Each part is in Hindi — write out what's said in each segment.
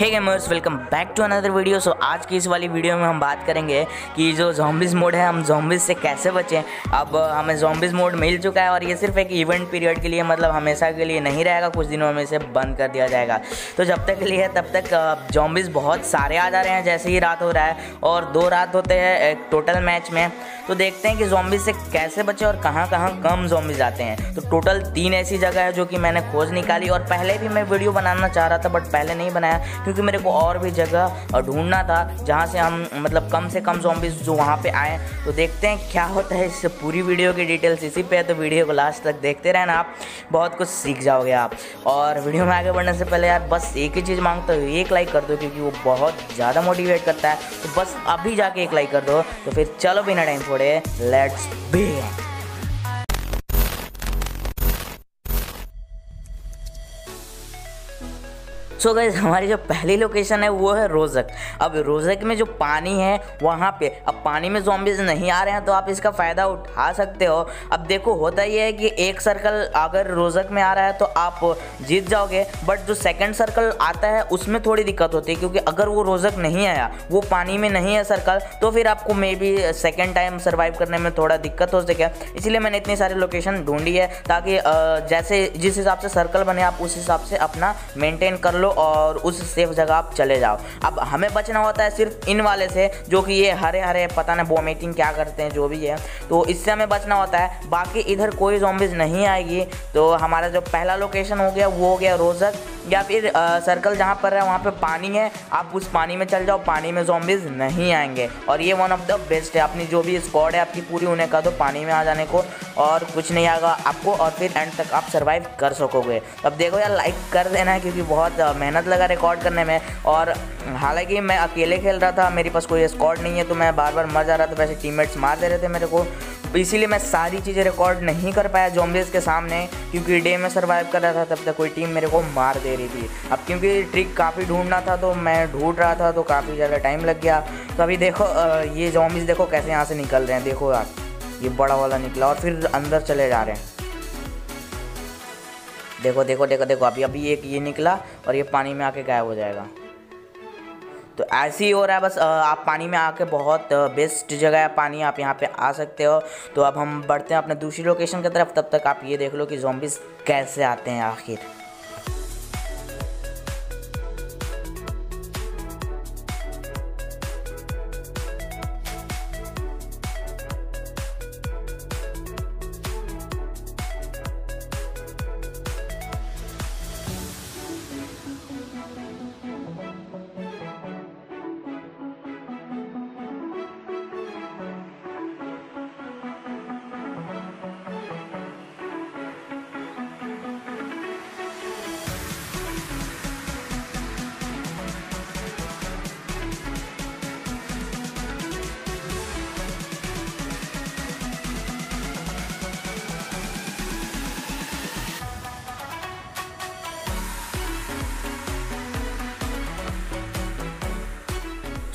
Hey gamers, welcome back to another video. So आज की इस वाली वीडियो में हम बात करेंगे कि जो ज़ॉम्बीज़ मोड है, हम ज़ॉम्बीज़ से कैसे बचें। अब हमें ज़ॉम्बीज़ मोड मिल चुका है और ये सिर्फ एक इवेंट पीरियड के लिए, मतलब हमेशा के लिए नहीं रहेगा, कुछ दिनों में इसे बंद कर दिया जाएगा। तो जब तक के लिए तब तक ज़ॉम्बीज़ बहुत सारे आ जा रहे हैं जैसे ही रात हो रहा है, और 2 रात होते हैं एक टोटल मैच में। तो देखते हैं कि ज़ॉम्बीज़ से कैसे बचें और कहाँ कहाँ कम ज़ॉम्बीज़ आते हैं। तो टोटल 3 ऐसी जगह है जो कि मैंने खोज निकाली, और पहले भी मैं वीडियो बनाना चाह रहा था बट पहले नहीं बनाया क्योंकि मेरे को और भी जगह ढूंढना था जहाँ से हम मतलब कम से कम ज़ॉम्बीज़ जो वहाँ पे आए। तो देखते हैं क्या होता है, इससे पूरी वीडियो की डिटेल्स इसी पे है, तो वीडियो को लास्ट तक देखते रहना, आप बहुत कुछ सीख जाओगे आप। और वीडियो में आगे बढ़ने से पहले यार बस एक ही चीज़ मांगता हूँ, एक लाइक कर दो क्योंकि वो बहुत ज़्यादा मोटिवेट करता है। तो बस अभी जाके एक लाइक कर दो। तो फिर चलो बिना टाइम छोड़े लेट्स बिगिन। सो गाइस, हमारी जो पहली लोकेशन है वो है रोज़क। अब रोज़क में जो पानी है वहाँ पे, अब पानी में ज़ॉम्बीज़ नहीं आ रहे हैं तो आप इसका फ़ायदा उठा सकते हो। अब देखो, होता ये है कि एक सर्कल अगर रोज़क में आ रहा है तो आप जीत जाओगे, बट जो सेकंड सर्कल आता है उसमें थोड़ी दिक्कत होती है क्योंकि अगर वो रोज़क नहीं आया, वो पानी में नहीं है सर्कल, तो फिर आपको maybe second time survive करने में थोड़ा दिक्कत हो सके। इसलिए मैंने इतनी सारी लोकेशन ढूँढी है ताकि जैसे जिस हिसाब से सर्कल बने आप उस हिसाब से अपना मेनटेन कर लो और उस सेफ जगह आप चले जाओ। अब हमें बचना होता है सिर्फ इन वाले से, जो कि ये हरे हरे पता नहीं वॉमिटिंग क्या करते हैं जो भी है, तो इससे हमें बचना होता है। बाकी इधर कोई ज़ॉम्बीज़ नहीं आएगी। तो हमारा जो पहला लोकेशन हो गया वो हो गया रोज़क, या फिर सर्कल जहाँ पर है वहाँ पे पानी है, आप उस पानी में चल जाओ, पानी में ज़ॉम्बीज़ नहीं आएंगे। और ये वन ऑफ द बेस्ट है, अपनी जो भी स्क्वाड है आपकी पूरी उन्हें कह दो पानी में आ जाने को और कुछ नहीं आएगा आपको, और फिर एंड तक आप सर्वाइव कर सकोगे। अब देखो यार, लाइक कर देना है क्योंकि बहुत मेहनत लगा रिकॉर्ड करने में, और हालांकि मैं अकेले खेल रहा था, मेरे पास कोई स्क्वाड नहीं है, तो मैं बार बार मर जा रहा था, वैसे टीममेट्स मार दे रहे थे मेरे को, इसीलिए मैं सारी चीज़ें रिकॉर्ड नहीं कर पाया ज़ॉम्बीज़ के सामने, क्योंकि डे में सर्वाइव कर रहा था तब तक कोई टीम मेरे को मार दे रही थी। अब क्योंकि ट्रिक काफ़ी ढूंढना था तो मैं ढूंढ रहा था, तो काफ़ी ज़्यादा टाइम लग गया। तो अभी देखो ये ज़ॉम्बीज़ देखो कैसे यहाँ से निकल रहे हैं, देखो यार ये बड़ा वाला निकला और फिर अंदर चले जा रहे हैं। देखो देखो देखो देखो, अभी एक ये निकला और ये पानी में आके गायब हो जाएगा। तो ऐसे ही हो रहा है बस, आप पानी में आके बहुत बेस्ट जगह है पानी, आप यहाँ पे आ सकते हो। तो अब हम बढ़ते हैं अपने दूसरी लोकेशन की तरफ, तब तक आप ये देख लो कि ज़ॉम्बीज़ कैसे आते हैं आखिर।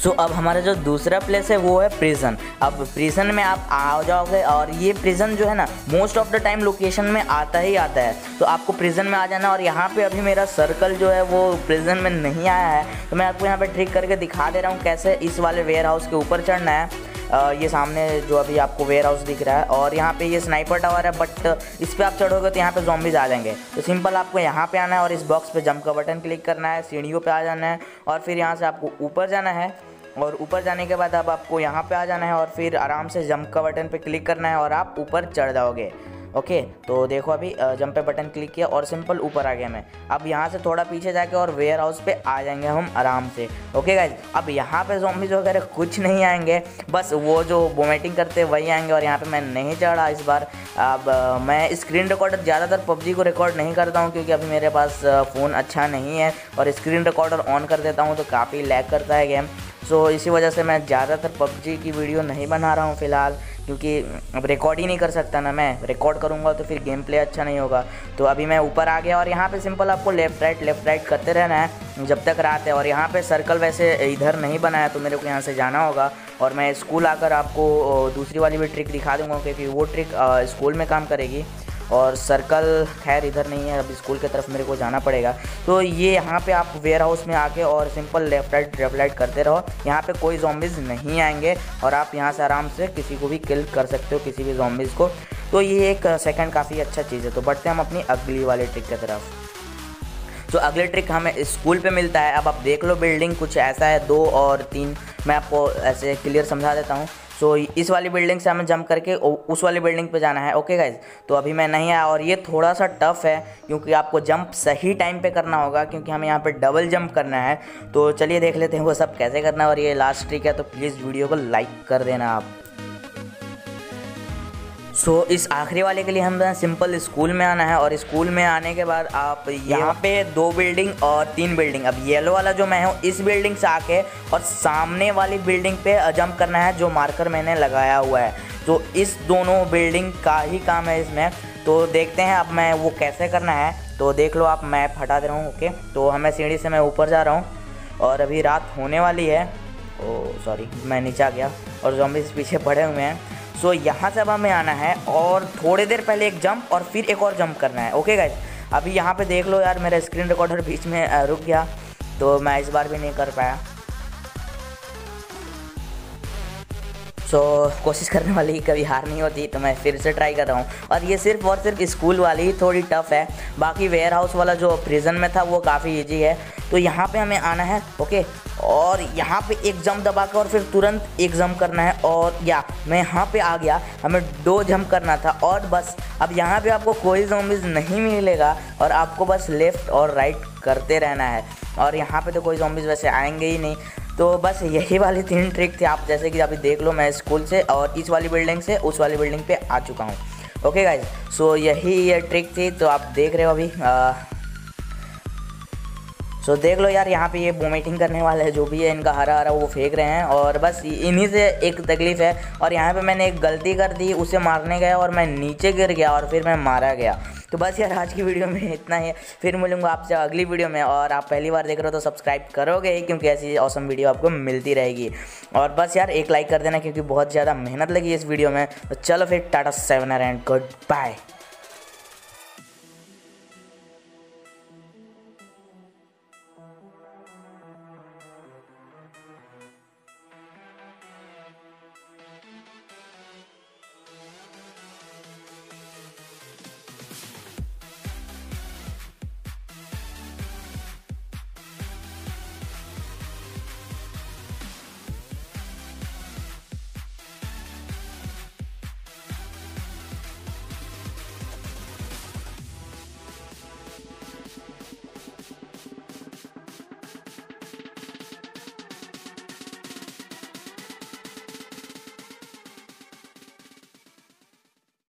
तो अब हमारा जो दूसरा प्लेस है वो है प्रिजन। अब प्रिजन में आप आ जाओगे, और ये प्रिजन जो है ना most of the time location में आता ही आता है, तो आपको प्रिजन में आ जाना। और यहाँ पे अभी मेरा सर्कल जो है वो प्रिजन में नहीं आया है, तो मैं आपको यहाँ पे ट्रिक करके दिखा दे रहा हूँ कैसे इस वाले वेयर हाउस के ऊपर चढ़ना है। ये सामने जो अभी आपको वेयर हाउस दिख रहा है, और यहाँ पे ये स्नाइपर टावर है, बट इस पर आप चढ़ोगे तो यहाँ पे ज़ॉम्बीज़ आ जाएंगे। तो सिंपल आपको यहाँ पे आना है और इस बॉक्स पे जंप का बटन क्लिक करना है, सीढ़ियों पे आ जाना है, और फिर यहाँ से आपको ऊपर जाना है, और ऊपर जाने के बाद अब आपको यहाँ पे आ जाना है और फिर आराम से जंप का बटन पे क्लिक करना है और आप ऊपर चढ़ जाओगे। ओके, तो देखो अभी जंप पे बटन क्लिक किया और सिंपल ऊपर आ गया मैं। अब यहाँ से थोड़ा पीछे जाके और वेयर हाउस पे आ जाएंगे हम आराम से। ओके गाइज, अब यहाँ पे ज़ॉम्बीज़ वगैरह कुछ नहीं आएंगे, बस वो जो वोमिटिंग करते हैं वही आएंगे। और यहाँ पे मैं नहीं चढ़ा इस बार। अब मैं स्क्रीन रिकॉर्डर ज़्यादातर PUBG को रिकॉर्ड नहीं करता हूँ क्योंकि अभी मेरे पास फ़ोन अच्छा नहीं है, और स्क्रीन रिकॉर्डर ऑन कर देता हूँ तो काफ़ी लैग करता है गेम। सो इसी वजह से मैं ज़्यादातर PUBG की वीडियो नहीं बना रहा हूँ फ़िलहाल, क्योंकि अब रिकॉर्ड ही नहीं कर सकता ना मैं, रिकॉर्ड करूँगा तो फिर गेम प्ले अच्छा नहीं होगा। तो अभी मैं ऊपर आ गया और यहाँ पे सिंपल आपको लेफ़्ट राइट करते रहना है जब तक रात है। और यहाँ पे सर्कल वैसे इधर नहीं बना है तो मेरे को यहाँ से जाना होगा, और मैं स्कूल आकर आपको दूसरी वाली भी ट्रिक दिखा दूँगा क्योंकि वो ट्रिक स्कूल में काम करेगी। और सर्कल खैर इधर नहीं है, अब स्कूल की तरफ मेरे को जाना पड़ेगा। तो ये यहाँ पे आप वेयर हाउस में आके और सिंपल लेफ्ट राइट करते रहो, यहाँ पे कोई जॉम्बिस नहीं आएंगे और आप यहाँ से आराम से किसी को भी किल कर सकते हो, किसी भी जॉम्बिस को। तो ये एक सेकंड काफ़ी अच्छा चीज़ है। तो बढ़ते हम अपनी अगली वाले ट्रिक की तरफ। तो अगले ट्रिक हमें स्कूल पे मिलता है। अब आप देख लो बिल्डिंग कुछ ऐसा है, 2 और 3 मैं आपको ऐसे क्लियर समझा देता हूँ। सो इस वाली बिल्डिंग से हमें जंप करके उस वाली बिल्डिंग पे जाना है। ओके गाइज, तो अभी मैं नहीं आया और ये थोड़ा सा टफ है क्योंकि आपको जंप सही टाइम पे करना होगा, क्योंकि हमें यहाँ पे डबल जंप करना है। तो चलिए देख लेते हैं वो सब कैसे करना है। और ये लास्ट ट्रिक है, तो प्लीज़ वीडियो को लाइक कर देना आप। सो इस आखिरी वाले के लिए हमें सिंपल स्कूल में आना है और स्कूल में आने के बाद आप यहाँ पे 2 बिल्डिंग और 3 बिल्डिंग, अब येलो वाला जो मैं हूँ इस बिल्डिंग से आके और सामने वाली बिल्डिंग पे जंप करना है जो मार्कर मैंने लगाया हुआ है। तो इस दोनों बिल्डिंग का ही काम है इसमें। तो देखते हैं अब मैं वो कैसे करना है। तो देख लो आप, मैं हटा दे रहा हूँ। ओके, तो हमें सीढ़ी से मैं ऊपर जा रहा हूँ और अभी रात होने वाली है। ओ सॉरी, मैं नीचे आ गया और ज़ॉम्बीज़ पीछे पड़े हुए हैं। सो यहाँ से अब हमें आना है और थोड़ी देर पहले एक जंप और फिर एक और जंप करना है। ओके गाइज, अभी यहाँ पे देख लो यार, मेरा स्क्रीन रिकॉर्डर बीच में रुक गया तो मैं इस बार भी नहीं कर पाया। सो कोशिश करने वाली ही कभी हार नहीं होती, तो मैं फिर से ट्राई कर रहा हूँ। और ये सिर्फ और सिर्फ स्कूल वाली ही थोड़ी टफ है, बाकी वेयर हाउस वाला जो प्रिजन में था वो काफ़ी ईजी है। तो यहाँ पे हमें आना है। ओके, और यहाँ पे एक जंप दबा कर और फिर तुरंत एक जंप करना है। और या मैं यहाँ पे आ गया, हमें 2 जंप करना था और बस। अब यहाँ पे आपको कोई ज़ॉम्बीज़ नहीं मिलेगा और आपको बस लेफ़्ट और राइट करते रहना है। और यहाँ पे तो कोई ज़ॉम्बीज़ वैसे आएंगे ही नहीं। तो बस यही वाली 3 ट्रिक थी। आप जैसे कि अभी देख लो, मैं स्कूल से और इस वाली बिल्डिंग से उस वाली बिल्डिंग पर आ चुका हूँ। ओके गाइज, सो यही ये ट्रिक थी। तो आप देख रहे हो अभी। सो देख लो यार, यहाँ पे ये वोमिटिंग करने वाला है, जो भी है इनका हरा हरा वो फेंक रहे हैं। और बस इन्हीं से एक तकलीफ़ है। और यहाँ पे मैंने एक गलती कर दी, उसे मारने गया और मैं नीचे गिर गया और फिर मैं मारा गया। तो बस यार, आज की वीडियो में इतना ही है। फिर मिलूंगा आपसे अगली वीडियो में। और आप पहली बार देख रहे हो तो सब्सक्राइब करोगे ही, क्योंकि ऐसी ऑसम वीडियो आपको मिलती रहेगी। और बस यार, एक लाइक कर देना क्योंकि बहुत ज़्यादा मेहनत लगी इस वीडियो में। तो चलो फिर, टाटा 7 एंड गुड बाय।